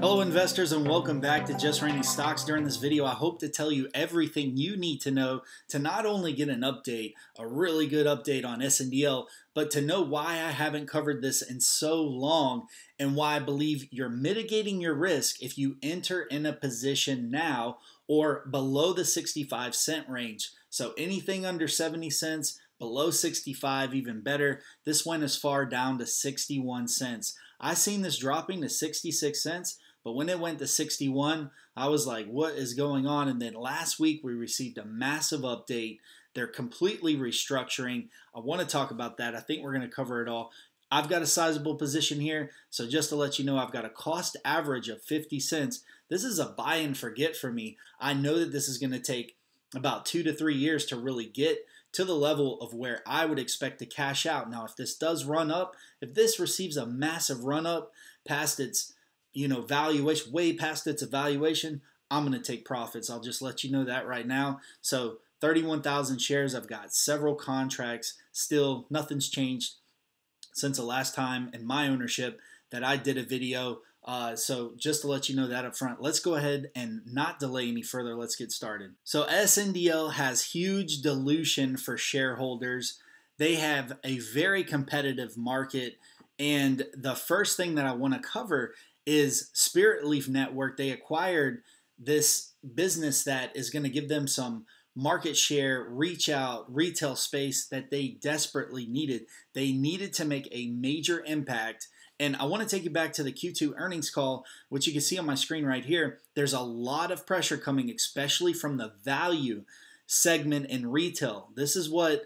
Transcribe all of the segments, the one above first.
Hello investors and welcome back to Just Raining Stocks. During this video, I hope to tell you everything you need to know to not only get an update, a really good update on SNDL, but to know why I haven't covered this in so long and why I believe you're mitigating your risk if you enter in a position now or below the 65 cent range. So anything under 70 cents, below 65, even better. This went as far down to 61 cents. I seen this dropping to 66 cents, but when it went to 61, I was like, what is going on? And then last week we received a massive update. They're completely restructuring. I want to talk about that. I think we're going to cover it all. I've got a sizable position here. So just to let you know, I've got a cost average of 50 cents. This is a buy and forget for me. I know that this is going to take about 2 to 3 years to really get to the level of where I would expect to cash out. Now, if this does run up, if this receives a massive run up past its, valuation, way past its evaluation, I'm going to take profits. I'll just let you know that right now. So 31,000 shares. I've got several contracts still. Nothing's changed since the last time in my ownership that I did a video. So just to let you know that up front, let's go ahead and not delay any further. Let's get started. So SNDL has huge dilution for shareholders. They have a very competitive market. And the first thing that I want to cover is SpiritLeaf Network. They acquired this business that is going to give them some market share, reach out, retail space that they desperately needed. They needed to make a major impact. And I want to take you back to the Q2 earnings call, which you can see on my screen right here. There's a lot of pressure coming, especially from the value segment in retail. This is what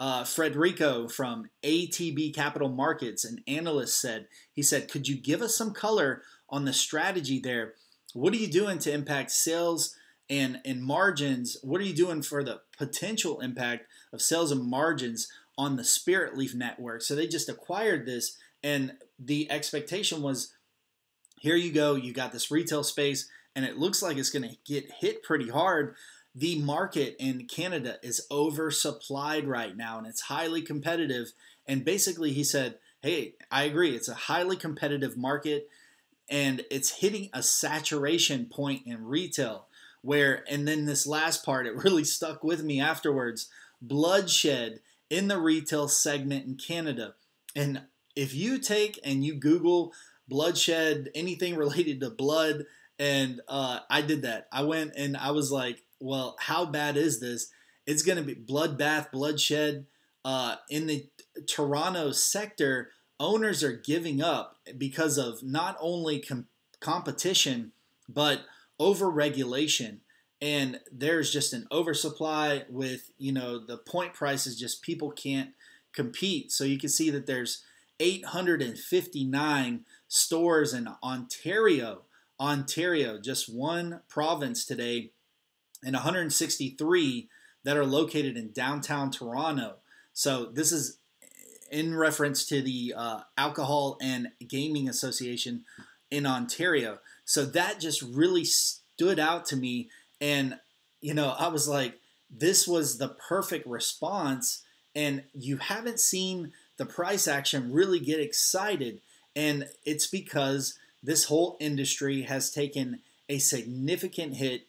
Frederico from ATB Capital Markets, an analyst, said. He said, could you give us some color on the strategy there? What are you doing to impact sales and margins? What are you doing for the potential impact of sales and margins on the SpiritLeaf Network? So they just acquired this. And the expectation was, here you go, you got this retail space, and it looks like it's going to get hit pretty hard. The market in Canada is oversupplied right now, and it's highly competitive. And basically he said, hey, I agree, it's a highly competitive market, and it's hitting a saturation point in retail where, and then this last part, it really stuck with me afterwards, bloodshed in the retail segment in Canada. And if you take and you Google bloodshed, anything related to blood, and I did that. I went and I was like, well, how bad is this? It's going to be bloodbath, bloodshed. In the Toronto sector, owners are giving up because of not only competition, but overregulation. And there's just an oversupply with, the point prices, just people can't compete. So you can see that there's 859 stores in Ontario, just one province today, and 163 that are located in downtown Toronto. So this is in reference to the Alcohol and Gaming Association in Ontario. So that just really stood out to me. And, I was like, this was the perfect response. And you haven't seen the price action really get excited, and it's because this whole industry has taken a significant hit.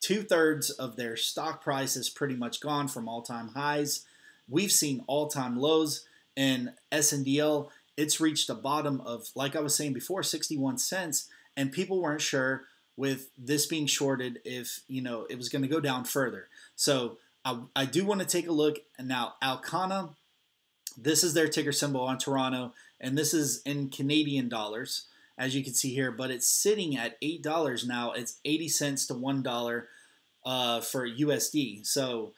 2/3 of their stock price is pretty much gone from all-time highs. We've seen all-time lows, and SNDL, it's reached a bottom of, like I was saying before, 61 cents, and people weren't sure with this being shorted if, it was going to go down further. So I do want to take a look. And now Alcanna, this is their ticker symbol on Toronto, and this is in Canadian dollars, as you can see here, but it's sitting at $8 now. It's 80 cents to $1 for USD. So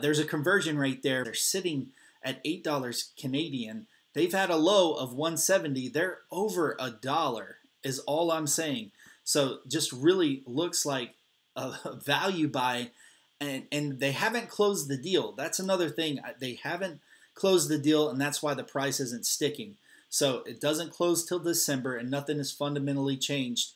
there's a conversion rate there. They're sitting at $8 Canadian. They've had a low of 170. They're over $1 is all I'm saying. So just really looks like a value buy, and they haven't closed the deal. That's another thing. They haven't close the deal, and that's why the price isn't sticking. So it doesn't close till December, and nothing is fundamentally changed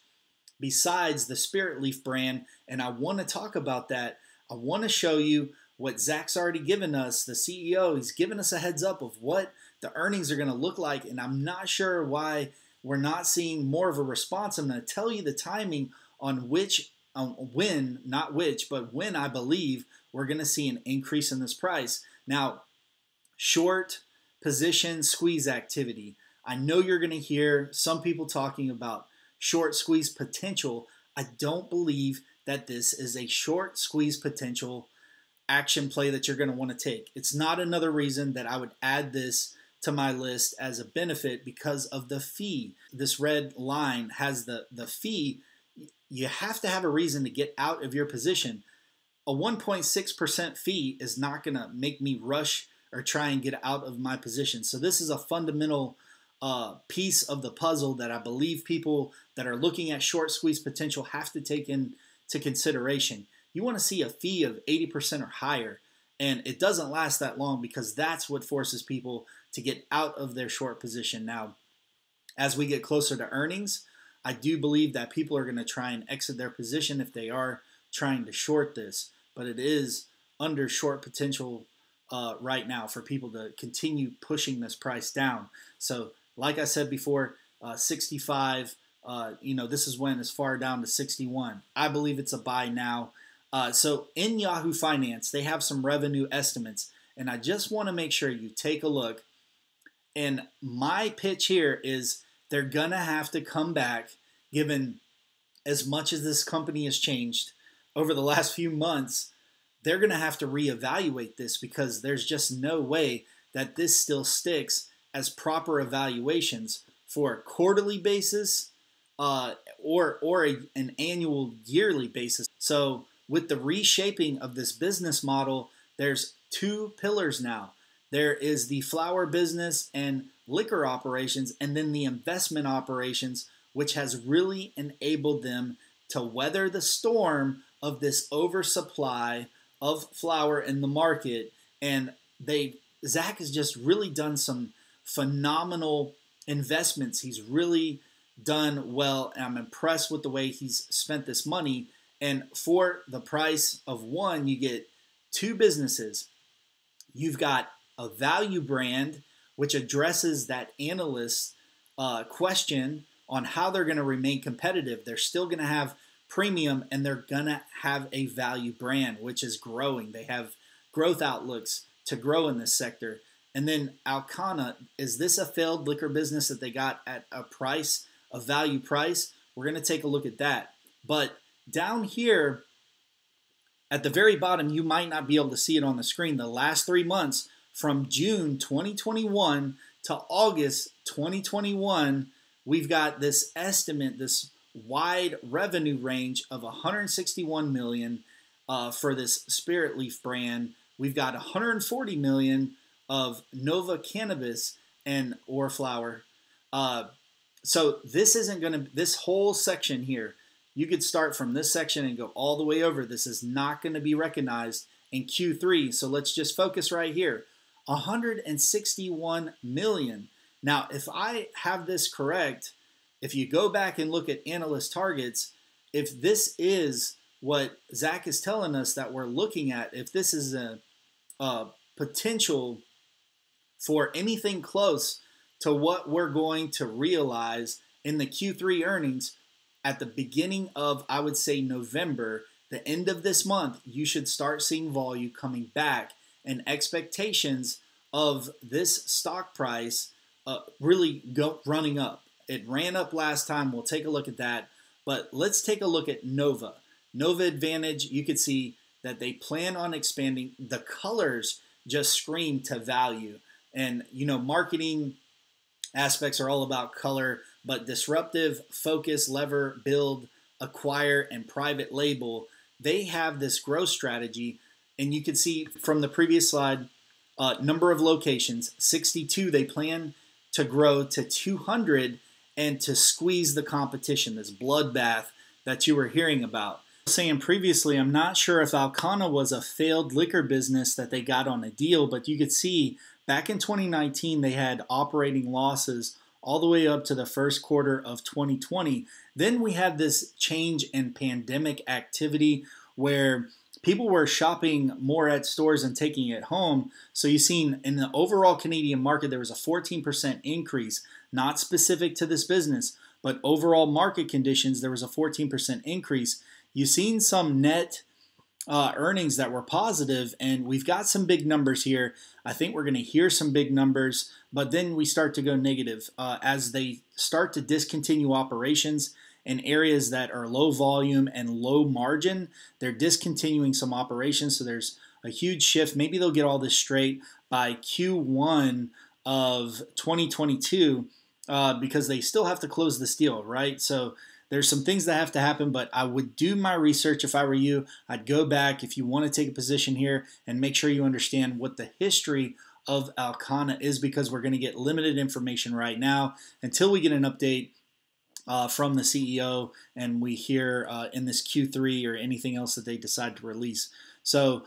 besides the SpiritLeaf brand. And I want to talk about that. I want to show you what Zach's already given us, the CEO. He's given us a heads up of what the earnings are going to look like, and I'm not sure why we're not seeing more of a response. I'm going to tell you the timing on which, when, not which, but when I believe we're going to see an increase in this price. Now, short position squeeze activity. I know you're going to hear some people talking about short squeeze potential. I don't believe that this is a short squeeze potential action play that you're going to want to take. It's not another reason that I would add this to my list as a benefit, because of the fee. This red line has the fee. You have to have a reason to get out of your position. A 1.6% fee is not going to make me rush or try and get out of my position. So this is a fundamental piece of the puzzle that I believe people that are looking at short squeeze potential have to take into consideration. You want to see a fee of 80% or higher, and it doesn't last that long, because that's what forces people to get out of their short position. Now, as we get closer to earnings, I do believe that people are going to try and exit their position if they are trying to short this, but it is under short potential right now for people to continue pushing this price down. So like I said before, 65, this is when it's far down to 61. I believe it's a buy now. So in Yahoo Finance, they have some revenue estimates, and I just want to make sure you take a look. And my pitch here is they're going to have to come back, given as much as this company has changed over the last few months. They're going to have to reevaluate this, because there's just no way that this still sticks as proper evaluations for a quarterly basis or an annual yearly basis. So with the reshaping of this business model, there's two pillars now. There is the flower business and liquor operations, and then the investment operations, which has really enabled them to weather the storm of this oversupply of flower in the market. And Zach has just really done some phenomenal investments. He's really done well, and I'm impressed with the way he's spent this money. And for the price of one, you get two businesses. You've got a value brand, which addresses that analyst question on how they're going to remain competitive. They're still going to have premium, and they're going to have a value brand, which is growing. They have growth outlooks to grow in this sector. And then Alcanna, is this a failed liquor business that they got at a price, a value price? We're going to take a look at that. But down here at the very bottom, you might not be able to see it on the screen. The last 3 months, from June 2021 to August 2021, we've got this estimate, this wide revenue range of $161 million for this SpiritLeaf brand. We've got $140 million of Nova Cannabis and OreFlower. So this isn't going to, this whole section here, you could start from this section and go all the way over. This is not going to be recognized in Q3. So let's just focus right here. $161 million. Now, if I have this correct, if you go back and look at analyst targets, if this is what Zach is telling us that we're looking at, if this is a potential for anything close to what we're going to realize in the Q3 earnings, at the beginning of, I would say, November, the end of this month, you should start seeing volume coming back, and expectations of this stock price really running up. It ran up last time. We'll take a look at that. But let's take a look at Nova. Nova Advantage, you could see that they plan on expanding. The colors just scream to value. And, you know, marketing aspects are all about color. But disruptive, focus, lever, build, acquire, and private label, they have this growth strategy. And you can see from the previous slide, number of locations, 62. They plan to grow to 200 and to squeeze the competition, this bloodbath that you were hearing about. Saying previously, I'm not sure if Alcanna was a failed liquor business that they got on a deal, but you could see back in 2019, they had operating losses all the way up to the first quarter of 2020. Then we had this change in pandemic activity where people were shopping more at stores and taking it home. So you've seen in the overall Canadian market, there was a 14% increase, not specific to this business, but overall market conditions, there was a 14% increase. You've seen some net earnings that were positive, and we've got some big numbers here. I think we're going to hear some big numbers, but then we start to go negative as they start to discontinue operations in areas that are low volume and low margin. They're discontinuing some operations, so there's a huge shift. Maybe they'll get all this straight by Q1 of 2022 because they still have to close this deal, right? So there's some things that have to happen, but I would do my research if I were you. I'd go back if you want to take a position here and make sure you understand what the history of Alcanna is, because we're going to get limited information right now until we get an update from the CEO and we hear in this Q3 or anything else that they decide to release. So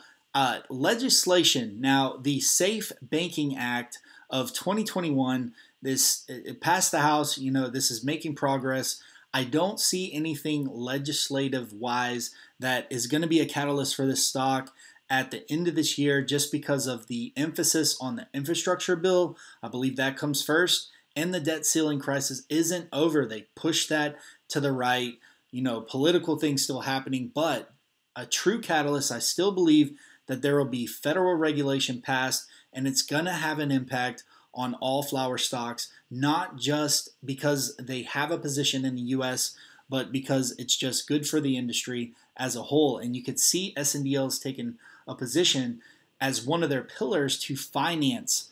legislation. Now, the Safe Banking Act of 2021, it passed the House. You know, this is making progress. I don't see anything legislative-wise that is going to be a catalyst for this stock at the end of this year, just because of the emphasis on the infrastructure bill. I believe that comes first, and the debt ceiling crisis isn't over. They pushed that to the right. You know, political things still happening, but a true catalyst, I still believe that there will be federal regulation passed, and it's going to have an impact on all flower stocks, not just because they have a position in the U.S., but because it's just good for the industry as a whole. And you could see SNDL's taken a position as one of their pillars to finance.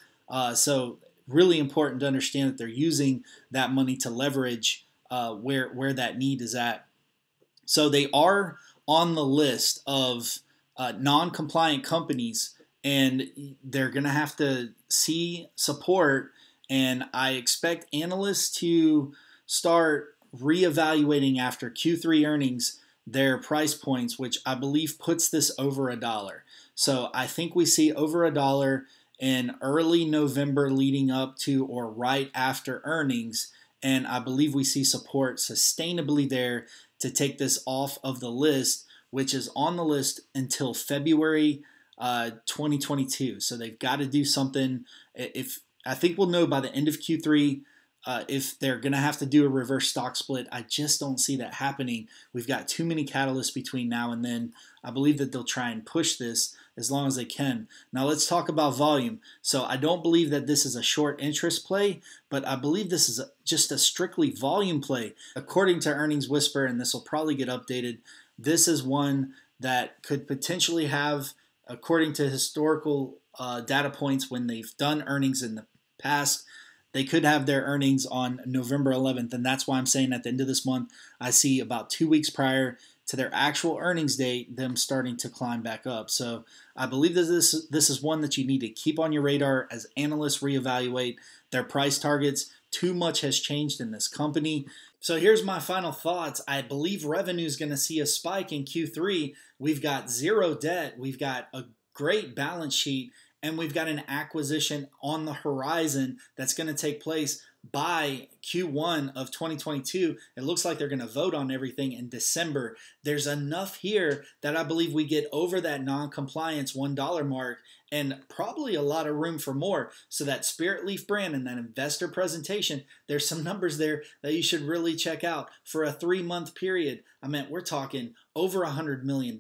So really important to understand that they're using that money to leverage where that need is at. So they are on the list of non-compliant companies, and they're going to have to see support, and I expect analysts to start reevaluating after Q3 earnings their price points, which I believe puts this over $1. So I think we see over $1 in early November leading up to or right after earnings, and I believe we see support sustainably there to take this off of the list, which is on the list until February 2022. So they've got to do something. If I think we'll know by the end of Q3 if they're going to have to do a reverse stock split. I just don't see that happening. We've got too many catalysts between now and then. I believe that they'll try and push this as long as they can. Now let's talk about volume. So I don't believe that this is a short interest play, but I believe this is just a strictly volume play. According to Earnings Whisper, and this will probably get updated, this is one that could potentially have, according to historical data points when they've done earnings in the past, they could have their earnings on November 11th. And that's why I'm saying at the end of this month, I see about 2 weeks prior to their actual earnings date, them starting to climb back up. So I believe that this is one that you need to keep on your radar as analysts reevaluate their price targets. Too much has changed in this company. So here's my final thoughts. I believe revenue is going to see a spike in Q3. We've got zero debt. We've got a great balance sheet. And we've got an acquisition on the horizon that's going to take place by Q1 of 2022. It looks like they're going to vote on everything in December. There's enough here that I believe we get over that non-compliance $1 mark and probably a lot of room for more. So that SpiritLeaf brand and that investor presentation, there's some numbers there that you should really check out for a 3-month period. I mean, we're talking over $100 million.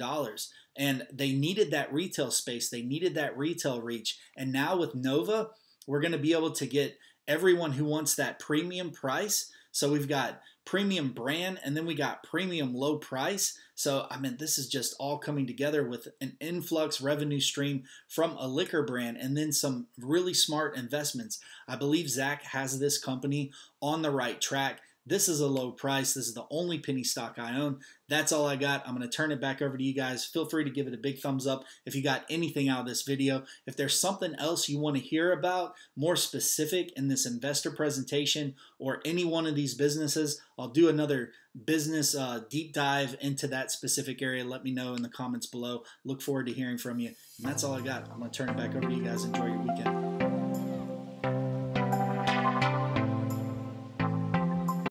And they needed that retail space. They needed that retail reach. And now with Nova, we're going to be able to get everyone who wants that premium price. So we've got premium brand, and then we got premium low price. So, I mean, this is just all coming together with an influx revenue stream from a liquor brand and then some really smart investments. I believe Zach has this company on the right track. This is a low price. This is the only penny stock I own. That's all I got. I'm going to turn it back over to you guys. Feel free to give it a big thumbs up if you got anything out of this video. If there's something else you want to hear about, more specific in this investor presentation or any one of these businesses, I'll do another business deep dive into that specific area. Let me know in the comments below. Look forward to hearing from you. And that's all I got. I'm going to turn it back over to you guys. Enjoy your weekend.